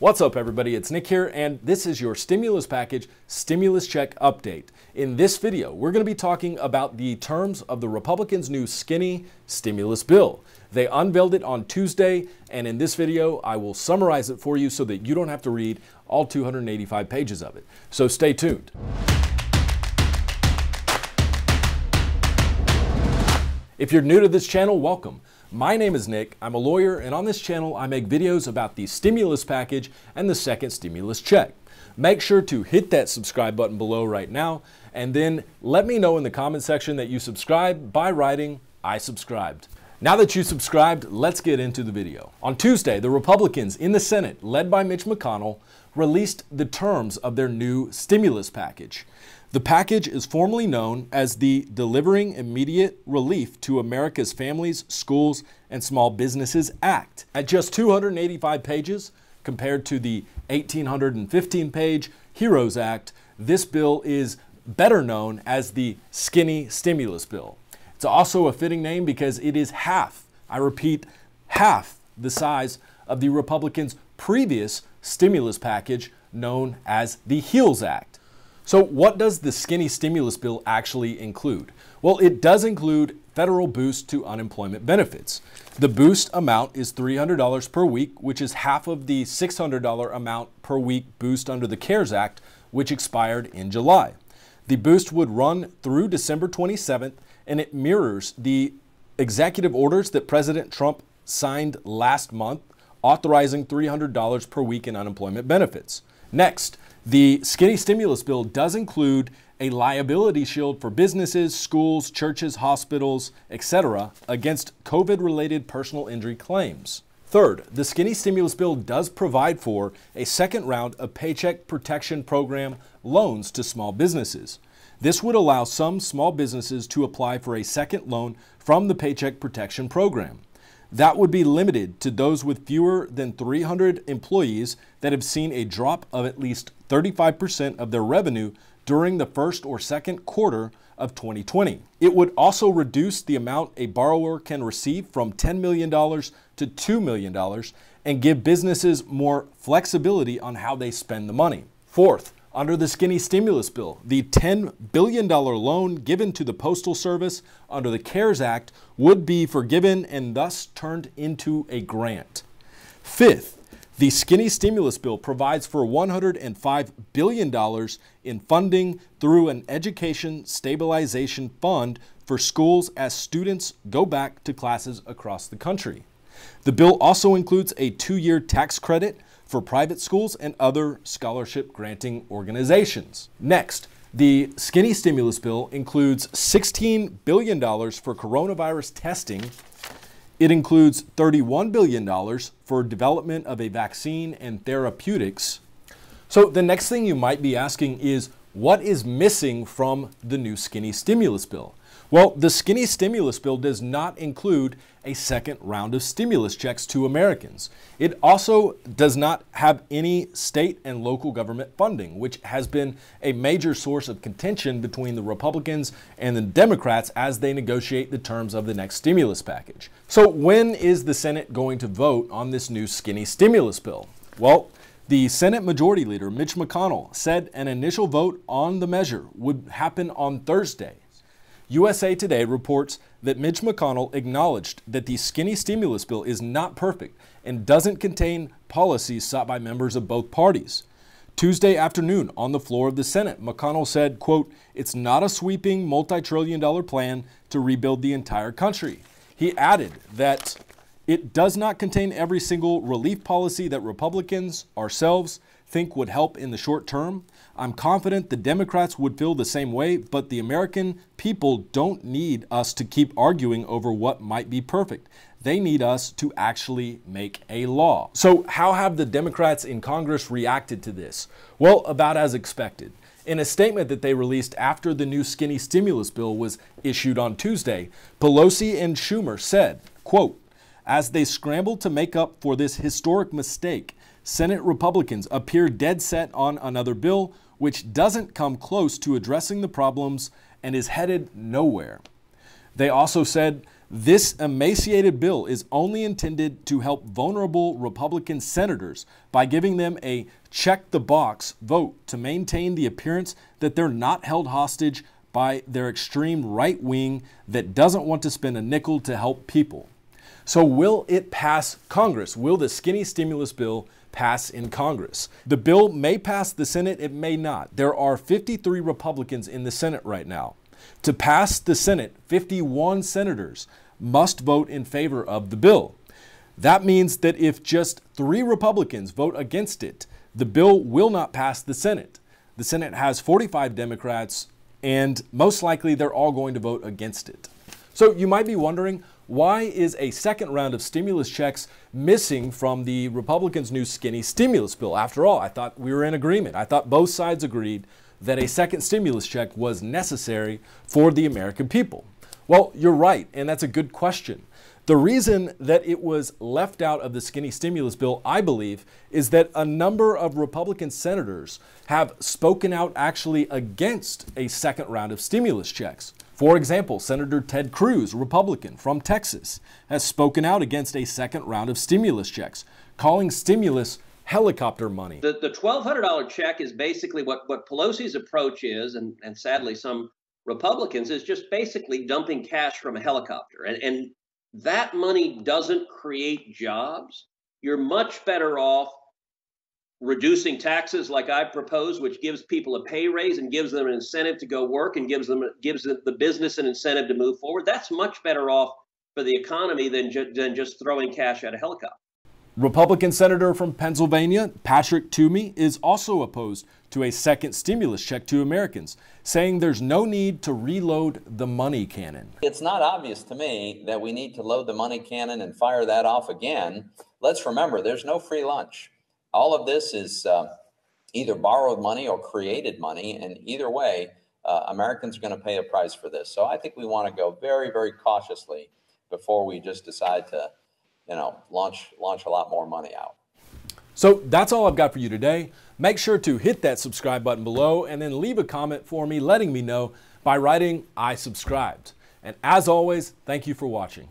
What's up, everybody? It's Nick here, and this is your stimulus package stimulus check update. In this video, we're going to be talking about the terms of the Republicans' new skinny stimulus bill. They unveiled it on Tuesday, and in this video, I will summarize it for you so that you don't have to read all 285 pages of it. So stay tuned. If you're new to this channel, welcome. My name is Nick, I'm a lawyer, and on this channel I make videos about the stimulus package and the second stimulus check. Make sure to hit that subscribe button below right now, and then let me know in the comment section that you subscribe by writing, "I subscribed." Now that you subscribed, let's get into the video. On Tuesday, the Republicans in the Senate, led by Mitch McConnell, released the terms of their new stimulus package. The package is formally known as the Delivering Immediate Relief to America's Families, Schools, and Small Businesses Act. At just 285 pages, compared to the 1,815-page HEROES Act, this bill is better known as the Skinny Stimulus Bill. It's also a fitting name because it is half, I repeat, half the size of the Republicans' previous stimulus package known as the HEALS Act. So what does the skinny stimulus bill actually include? Well, it does include federal boost to unemployment benefits. The boost amount is $300 per week, which is half of the $600 amount per week boost under the CARES Act, which expired in July. The boost would run through December 27th, and it mirrors the executive orders that President Trump signed last month, authorizing $300 per week in unemployment benefits. Next, the skinny stimulus bill does include a liability shield for businesses, schools, churches, hospitals, etc. against COVID-related personal injury claims. Third, the skinny stimulus bill does provide for a second round of Paycheck Protection Program loans to small businesses. This would allow some small businesses to apply for a second loan from the Paycheck Protection Program. That would be limited to those with fewer than 300 employees that have seen a drop of at least 35% of their revenue during the first or second quarter of 2020. It would also reduce the amount a borrower can receive from $10 million to $2 million and give businesses more flexibility on how they spend the money. Fourth, under the skinny stimulus bill, the $10 billion loan given to the Postal Service under the CARES Act would be forgiven and thus turned into a grant. Fifth, the skinny stimulus bill provides for $105 billion in funding through an education stabilization fund for schools as students go back to classes across the country. The bill also includes a 2-year tax credit for private schools and other scholarship granting organizations. Next, the skinny stimulus bill includes $16 billion for coronavirus testing. It includes $31 billion for development of a vaccine and therapeutics. So the next thing you might be asking is, what is missing from the new skinny stimulus bill? Well, the skinny stimulus bill does not include a second round of stimulus checks to Americans. It also does not have any state and local government funding, which has been a major source of contention between the Republicans and the Democrats as they negotiate the terms of the next stimulus package. So when is the Senate going to vote on this new skinny stimulus bill? Well, the Senate Majority Leader, Mitch McConnell, said an initial vote on the measure would happen on Thursday. USA Today reports that Mitch McConnell acknowledged that the skinny stimulus bill is not perfect and doesn't contain policies sought by members of both parties. Tuesday afternoon, on the floor of the Senate, McConnell said, quote, "It's not a sweeping multi-trillion-dollar plan to rebuild the entire country." He added that it does not contain every single relief policy that Republicans, ourselves, think would help in the short term. I'm confident the Democrats would feel the same way, but the American people don't need us to keep arguing over what might be perfect. They need us to actually make a law. So how have the Democrats in Congress reacted to this? Well, about as expected. In a statement that they released after the new skinny stimulus bill was issued on Tuesday, Pelosi and Schumer said, quote, "As they scramble to make up for this historic mistake, Senate Republicans appear dead set on another bill which doesn't come close to addressing the problems and is headed nowhere." They also said This emaciated bill is only intended to help vulnerable Republican senators by giving them a check-the-box vote to maintain the appearance that they're not held hostage by their extreme right wing that doesn't want to spend a nickel to help people. So will it pass Congress? Will the skinny stimulus bill pass in Congress? The bill may pass the Senate, it may not. There are 53 Republicans in the Senate right now. To pass the Senate, 51 senators must vote in favor of the bill. That means that if just 3 Republicans vote against it, the bill will not pass the Senate. The Senate has 45 Democrats, and most likely they're all going to vote against it. So you might be wondering, why is a second round of stimulus checks missing from the Republicans' new skinny stimulus bill? After all, I thought we were in agreement. I thought both sides agreed that a second stimulus check was necessary for the American people. Well, you're right, and that's a good question. The reason that it was left out of the skinny stimulus bill, I believe, is that a number of Republican senators have spoken out actually against a second round of stimulus checks. For example, Senator Ted Cruz, Republican from Texas, has spoken out against a second round of stimulus checks, calling stimulus helicopter money. The $1,200 check is basically what Pelosi's approach is, and sadly some Republicans, is just basically dumping cash from a helicopter. And that money doesn't create jobs. You're much better off reducing taxes like I propose, which gives people a pay raise and gives them an incentive to go work and gives the business an incentive to move forward. That's much better off for the economy than just throwing cash at a helicopter. Republican Senator from Pennsylvania, Patrick Toomey, is also opposed to a second stimulus check to Americans, saying there's no need to reload the money cannon. It's not obvious to me that we need to load the money cannon and fire that off again. Let's remember, there's no free lunch. All of this is either borrowed money or created money, and either way, Americans are going to pay a price for this. So I think we want to go very, very cautiously before we just decide to launch a lot more money out. So that's all I've got for you today. Make sure to hit that subscribe button below and then leave a comment for me letting me know by writing "I subscribed." And as always, thank you for watching.